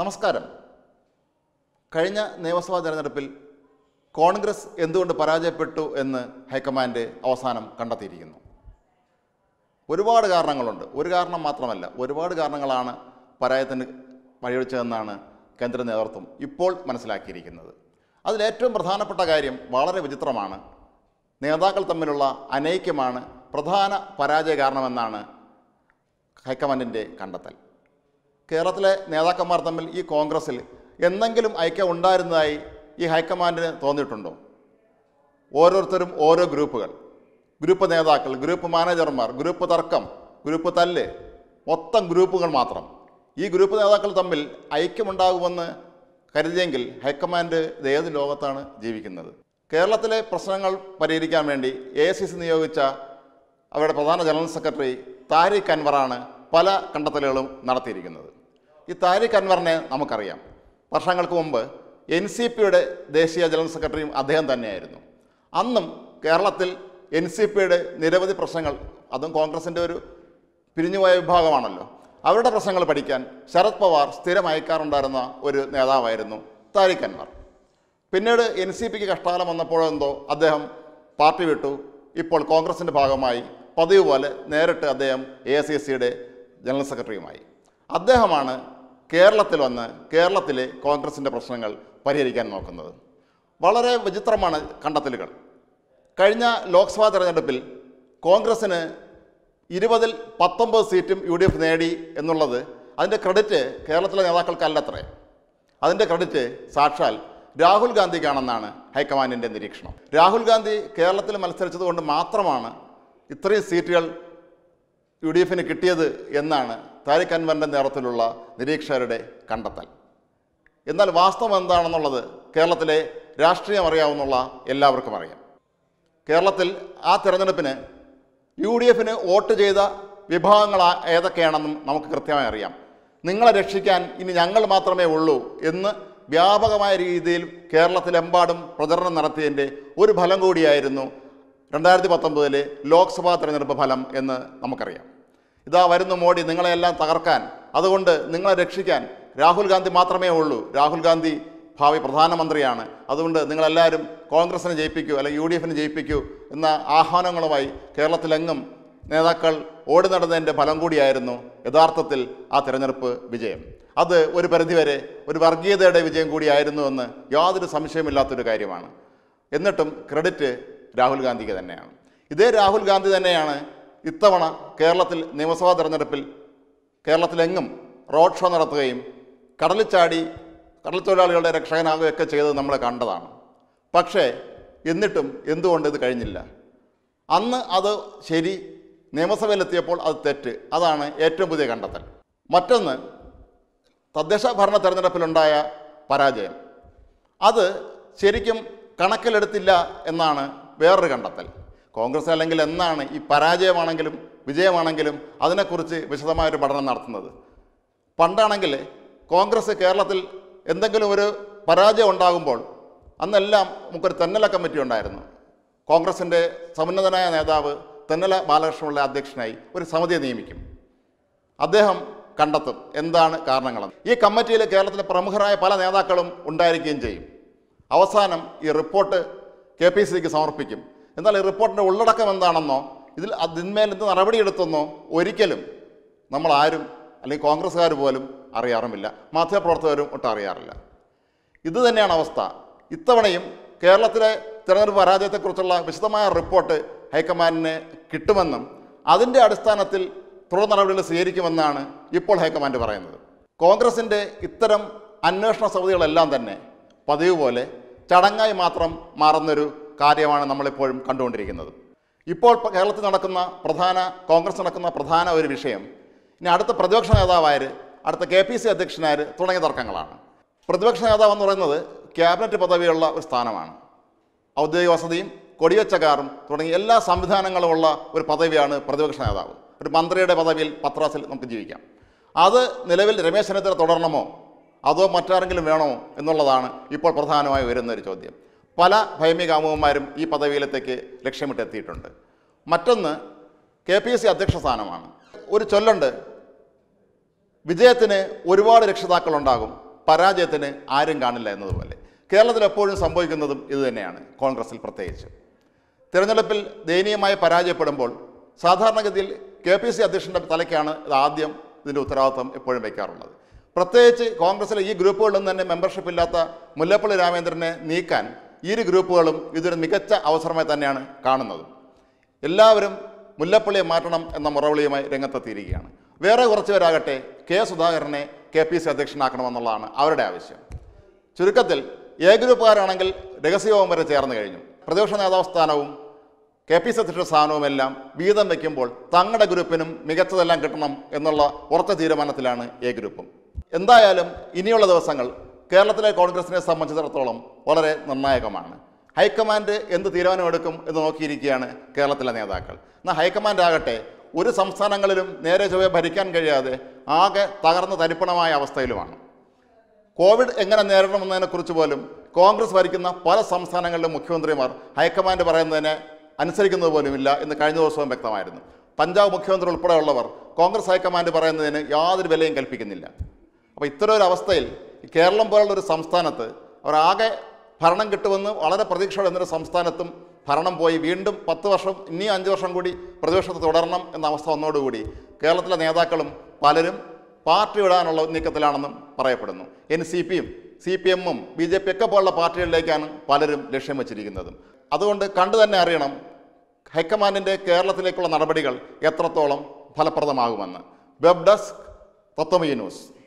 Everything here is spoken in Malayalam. നമസ്കാരം. കഴിഞ്ഞ നിയമസഭാ തെരഞ്ഞെടുപ്പിൽ കോൺഗ്രസ് എന്തുകൊണ്ട് പരാജയപ്പെട്ടു എന്ന് ഹൈക്കമാൻഡ് അവസാനം കണ്ടെത്തിയിരിക്കുന്നു. ഒരുപാട് കാരണങ്ങളുണ്ട്, ഒരു കാരണം മാത്രമല്ല, ഒരുപാട് കാരണങ്ങളാണ് പരാജയത്തിന് വഴിവെച്ചതെന്നാണ് കേന്ദ്ര നേതൃത്വം ഇപ്പോൾ മനസ്സിലാക്കിയിരിക്കുന്നത്. അതിലേറ്റവും പ്രധാനപ്പെട്ട കാര്യം വളരെ വിചിത്രമാണ്, നേതാക്കൾ തമ്മിലുള്ള അനൈക്യമാണ് പ്രധാന പരാജയ കാരണമെന്നാണ് ഹൈക്കമാൻഡിൻ്റെ കണ്ടെത്തൽ. കേരളത്തിലെ നേതാക്കന്മാർ തമ്മിൽ ഈ കോൺഗ്രസ്സിൽ എന്തെങ്കിലും ഐക്യം ഉണ്ടായിരുന്നതായി ഈ ഹൈക്കമാൻഡിന് തോന്നിയിട്ടുണ്ടോ? ഓരോരുത്തരും ഓരോ ഗ്രൂപ്പുകൾ, ഗ്രൂപ്പ് നേതാക്കൾ, ഗ്രൂപ്പ് മാനേജർമാർ, ഗ്രൂപ്പ് തർക്കം, ഗ്രൂപ്പ് തല്ല്, മൊത്തം ഗ്രൂപ്പുകൾ മാത്രം. ഈ ഗ്രൂപ്പ് നേതാക്കൾ തമ്മിൽ ഐക്യമുണ്ടാകുമെന്ന് കരുതിയെങ്കിൽ ഹൈക്കമാൻഡ് ഇത് ഏത് ലോകത്താണ് ജീവിക്കുന്നത്? കേരളത്തിലെ പ്രശ്നങ്ങൾ പരിഹരിക്കാൻ വേണ്ടി AICC നിയോഗിച്ച അവരുടെ പ്രധാന ജനറൽ സെക്രട്ടറി താരിഖ് അൻവറാണ് പല കണ്ടെത്തലുകളും നടത്തിയിരിക്കുന്നത്. ഈ താരിഖ് അൻവറിനെ നമുക്കറിയാം, വർഷങ്ങൾക്ക് മുമ്പ് NCPയുടെ ദേശീയ ജനറൽ സെക്രട്ടറിയും അദ്ദേഹം തന്നെയായിരുന്നു. അന്നും കേരളത്തിൽ NCPയുടെ നിരവധി പ്രശ്നങ്ങൾ, അതും കോൺഗ്രസിൻ്റെ ഒരു പിരിഞ്ഞുപോയ വിഭാഗമാണല്ലോ, അവരുടെ പ്രശ്നങ്ങൾ പഠിക്കാൻ ശരത് പവാർ സ്ഥിരം അയക്കാറുണ്ടായിരുന്ന ഒരു നേതാവായിരുന്നു താരിഖ് അൻവർ. പിന്നീട് NCPക്ക് കഷ്ടകാലം വന്നപ്പോഴെന്തോ അദ്ദേഹം പാർട്ടി വിട്ടു. ഇപ്പോൾ കോൺഗ്രസിൻ്റെ ഭാഗമായി പതിവ് പോലെ നേരിട്ട് അദ്ദേഹം AICCയുടെ ജനറൽ സെക്രട്ടറിയുമായി. അദ്ദേഹമാണ് കേരളത്തിൽ വന്ന് കേരളത്തിലെ കോൺഗ്രസിൻ്റെ പ്രശ്നങ്ങൾ പരിഹരിക്കാൻ നോക്കുന്നത്. വളരെ വിചിത്രമാണ് കണ്ടെത്തലുകൾ. കഴിഞ്ഞ ലോക്സഭാ തെരഞ്ഞെടുപ്പിൽ കോൺഗ്രസ്സിന് 20-19 സീറ്റും UDF നേടി എന്നുള്ളത്, അതിൻ്റെ ക്രെഡിറ്റ് കേരളത്തിലെ നേതാക്കൾക്കല്ലത്രേ, അതിൻ്റെ ക്രെഡിറ്റ് സാക്ഷാൽ രാഹുൽ ഗാന്ധിക്കാണെന്നാണ് ഹൈക്കമാൻഡിൻ്റെ നിരീക്ഷണം. രാഹുൽ ഗാന്ധി കേരളത്തിൽ മത്സരിച്ചത് കൊണ്ട് മാത്രമാണ് ഇത്രയും സീറ്റുകൾ UDFന് കിട്ടിയത് എന്നാണ് താരിഖ് അൻവറിൻ്റെ നേതൃത്വത്തിലുള്ള നിരീക്ഷകരുടെ കണ്ടെത്തൽ. എന്നാൽ വാസ്തവം എന്താണെന്നുള്ളത് കേരളത്തിലെ രാഷ്ട്രീയം അറിയാവുന്ന എല്ലാവർക്കും അറിയാം. കേരളത്തിൽ ആ തെരഞ്ഞെടുപ്പിന് UDFന് വോട്ട് ചെയ്ത വിഭാഗങ്ങൾ ഏതൊക്കെയാണെന്നും നമുക്ക് കൃത്യമായി അറിയാം. നിങ്ങളെ രക്ഷിക്കാൻ ഇനി ഞങ്ങൾ മാത്രമേ ഉള്ളൂ എന്ന് വ്യാപകമായ രീതിയിൽ കേരളത്തിലെമ്പാടും പ്രചരണം നടത്തിയതിൻ്റെ ഒരു ഫലം കൂടിയായിരുന്നു 2019 ലോക്സഭാ തെരഞ്ഞെടുപ്പ് ഫലം എന്ന് നമുക്കറിയാം. ഇതാ വരുന്ന മോഡി നിങ്ങളെയെല്ലാം തകർക്കാൻ, അതുകൊണ്ട് നിങ്ങളെ രക്ഷിക്കാൻ രാഹുൽ ഗാന്ധി മാത്രമേ ഉള്ളൂ, രാഹുൽ ഗാന്ധി ഭാവി പ്രധാനമന്ത്രിയാണ്, അതുകൊണ്ട് നിങ്ങളെല്ലാവരും കോൺഗ്രസിനെ ജയിപ്പിക്കൂ അല്ലെങ്കിൽ UDFന് ജയിപ്പിക്കൂ എന്ന ആഹ്വാനങ്ങളുമായി കേരളത്തിലെങ്ങും നേതാക്കൾ ഓടി നടന്നതിൻ്റെ ഫലം കൂടിയായിരുന്നു യഥാർത്ഥത്തിൽ ആ തെരഞ്ഞെടുപ്പ് വിജയം. അത് ഒരു പരിധിവരെ ഒരു വർഗീയതയുടെ വിജയം കൂടിയായിരുന്നു എന്ന് യാതൊരു സംശയമില്ലാത്തൊരു കാര്യമാണ്. എന്നിട്ടും ക്രെഡിറ്റ് രാഹുൽ ഗാന്ധിക്ക് തന്നെയാണ്. ഇതേ രാഹുൽ ഗാന്ധി തന്നെയാണ് ഇത്തവണ കേരളത്തിൽ നിയമസഭാ തെരഞ്ഞെടുപ്പിൽ കേരളത്തിലെങ്ങും റോഡ് ഷോ നടത്തുകയും കടലിൽ ചാടി കടൽത്തൊഴിലാളികളുടെ രക്ഷകനാകുകയൊക്കെ ചെയ്തത് നമ്മൾ കണ്ടതാണ്. പക്ഷേ എന്നിട്ടും എന്തുകൊണ്ട് ഇത് കഴിഞ്ഞില്ല? അന്ന് അത് ശരി, നിയമസഭയിലെത്തിയപ്പോൾ അത് തെറ്റ്. അതാണ് ഏറ്റവും പുതിയ കണ്ടെത്തൽ. മറ്റൊന്ന്, തദ്ദേശ ഭരണ തെരഞ്ഞെടുപ്പിലുണ്ടായ പരാജയം, അത് ശരിക്കും കണക്കിലെടുത്തില്ല എന്നാണ് വേറൊരു കണ്ടെത്തൽ. കോൺഗ്രസ് അല്ലെങ്കിൽ എന്നാണ് ഈ പരാജയമാണെങ്കിലും വിജയമാണെങ്കിലും അതിനെക്കുറിച്ച് വിശദമായൊരു പഠനം നടത്തുന്നത്. പണ്ടാണെങ്കിൽ കോൺഗ്രസ് കേരളത്തിൽ എന്തെങ്കിലും ഒരു പരാജയം ഉണ്ടാകുമ്പോൾ അന്നെല്ലാം നമുക്കൊരു തെന്നല കമ്മിറ്റി ഉണ്ടായിരുന്നു. കോൺഗ്രസിൻ്റെ സമുന്നതനായ നേതാവ് തെന്നല ബാലകൃഷ്ണപിള്ള അധ്യക്ഷനായി ഒരു സമിതിയെ നിയമിക്കും. അദ്ദേഹം കണ്ടെത്തും എന്താണ് കാരണങ്ങളെന്ന്. ഈ കമ്മിറ്റിയിൽ കേരളത്തിലെ പ്രമുഖരായ പല നേതാക്കളും ഉണ്ടായിരിക്കുകയും ചെയ്യും. അവസാനം ഈ റിപ്പോർട്ട് KPCAക്ക് സമർപ്പിക്കും. എന്നാൽ ഈ റിപ്പോർട്ടിൻ്റെ ഉള്ളടക്കം എന്താണെന്നോ ഇതിന്മേൽ എന്ത് നടപടിയെടുത്തെന്നോ ഒരിക്കലും നമ്മളാരും അല്ലെങ്കിൽ കോൺഗ്രസ്സുകാർ പോലും അറിയാറുമില്ല, മാധ്യമപ്രവർത്തകരും ഒട്ടും അറിയാറില്ല. ഇത് തന്നെയാണ് അവസ്ഥ. ഇത്തവണയും കേരളത്തിലെ തിരഞ്ഞെടുപ്പ് പരാജയത്തെക്കുറിച്ചുള്ള വിശദമായ റിപ്പോർട്ട് ഹൈക്കമാൻഡിന് കിട്ടുമെന്നും അതിൻ്റെ അടിസ്ഥാനത്തിൽ തുടർ നടപടികൾ സ്വീകരിക്കുമെന്നാണ് ഇപ്പോൾ ഹൈക്കമാൻഡ് പറയുന്നത്. കോൺഗ്രസിൻ്റെ ഇത്തരം അന്വേഷണ സമിതികളെല്ലാം തന്നെ പതിവ് പോലെ ചടങ്ങായി മാത്രം മാറുന്നൊരു കാര്യമാണ് നമ്മളിപ്പോഴും കണ്ടുകൊണ്ടിരിക്കുന്നത്. ഇപ്പോൾ കേരളത്തിൽ നടക്കുന്ന കോൺഗ്രസ് നടക്കുന്ന പ്രധാന ഒരു വിഷയം ഇനി അടുത്ത പ്രതിപക്ഷ നേതാവായ അടുത്ത KPCA അധ്യക്ഷനായ തുടങ്ങിയ തർക്കങ്ങളാണ്. പ്രതിപക്ഷ നേതാവെന്ന് പറയുന്നത് ക്യാബിനറ്റ് പദവിയുള്ള ഒരു സ്ഥാനമാണ്. ഔദ്യോഗിക വസതിയും കൊടിവെച്ച കാറും തുടങ്ങിയ എല്ലാ സംവിധാനങ്ങളുമുള്ള ഒരു പദവിയാണ് പ്രതിപക്ഷ നേതാവ്. ഒരു മന്ത്രിയുടെ പദവിയിൽ പത്രാസിൽ നമുക്ക് ജീവിക്കാം. അത് നിലവിൽ രമേശ് ചെന്നിത്തല തുടരണമോ അതോ മറ്റാരെങ്കിലും വേണോ എന്നുള്ളതാണ് ഇപ്പോൾ പ്രധാനമായി വരുന്നൊരു ചോദ്യം. പല ഭൈമികാമുകന്മാരും ഈ പദവിയിലത്തേക്ക് ലക്ഷ്യമിട്ടെത്തിയിട്ടുണ്ട്. മറ്റൊന്ന് KPCA അധ്യക്ഷ സ്ഥാനമാണ്. ഒരു ചൊല്ലുണ്ട്, Vijayatine, Uriwad Rexakalondagum, Parajatine, Iron Ganilla and the Valley. Kerala the Poland Samboykan is the Nan, Congress Protege. Teranapil, the Enema Paraja Podambol, Sadhar Nagadil, KPCA addition of Talakana, the Adium, the Lutheratham, a Poland by Kerala. Protege, Congress, a group and then a membership illata, Mulapoli Ramendrene, Nikan, Yiri group, either Mikata, Ausamatanian, Karnal. Elavrim, Mulapoli Matanam, and the Moroli Rengata Tirigan. Wherever Chiragate, K. Sudarne, KPC addiction Akanamalan, our division. Churikatil, Yagrupa Anangal, Regasio Meritarnagarium, Production Adostano, KPC Sano Melam, Vida Mekimbol, Tangada Grupinum, Megata Lankatanum, Enola, Orta Diramanatilan, Yagrupum. In the Alum, Iniola Sangal, Kerala Congress, some much other Tolum, or a Nana command. High Command in the Tiranodicum, in the Okirikiana, Kerala Now High Command Agate. ഒരു സംസ്ഥാനങ്ങളിലും നേരെ ചൊവ്വേ ഭരിക്കാൻ കഴിയാതെ ആകെ തകർന്ന തരിപ്പണമായ അവസ്ഥയിലാണ്. കോവിഡ് എങ്ങനെ നേരിടണമെന്നതിനെക്കുറിച്ച് പോലും കോൺഗ്രസ് ഭരിക്കുന്ന പല സംസ്ഥാനങ്ങളിലെ മുഖ്യമന്ത്രിമാർ ഹൈക്കമാൻഡ് പറയുന്നതിനെ അനുസരിക്കുന്നത് പോലുമില്ല എന്ന് കഴിഞ്ഞ ദിവസവും വ്യക്തമായിരുന്നു. പഞ്ചാബ് മുഖ്യമന്ത്രി ഉൾപ്പെടെയുള്ളവർ കോൺഗ്രസ് ഹൈക്കമാൻഡ് പറയുന്നതിനെ യാതൊരു വിലയും കൽപ്പിക്കുന്നില്ല. അപ്പോൾ ഇത്തരം ഒരു അവസ്ഥയിൽ കേരളം പോലുള്ള ഒരു സംസ്ഥാനത്ത് അവർ ആകെ ഭരണം കിട്ടുമെന്ന് വളരെ പ്രതീക്ഷയോടെ എന്നൊരു സംസ്ഥാനത്തും ഭരണം പോയി വീണ്ടും 10 വർഷം ഇനി 5 വർഷം കൂടി പ്രതിപക്ഷത്തെ തുടരണം എന്ന അവസ്ഥ വന്നതോടുകൂടി കേരളത്തിലെ നേതാക്കളും പലരും പാർട്ടി വിടാനുള്ള നീക്കത്തിലാണെന്നും പറയപ്പെടുന്നു. എൻസിപിയും സിപിഎമ്മും ബിജെപി ഒക്കെ പോലുള്ള പാർട്ടികളിലേക്കാണ് പലരും ലക്ഷ്യം വെച്ചിരിക്കുന്നത്. അതുകൊണ്ട് കണ്ടു തന്നെ അറിയണം ഹൈക്കമാൻഡിന്റെ കേരളത്തിലേക്കുള്ള നടപടികൾ എത്രത്തോളം ഫലപ്രദമാകുമെന്ന്. Web desk Tatwamayi news.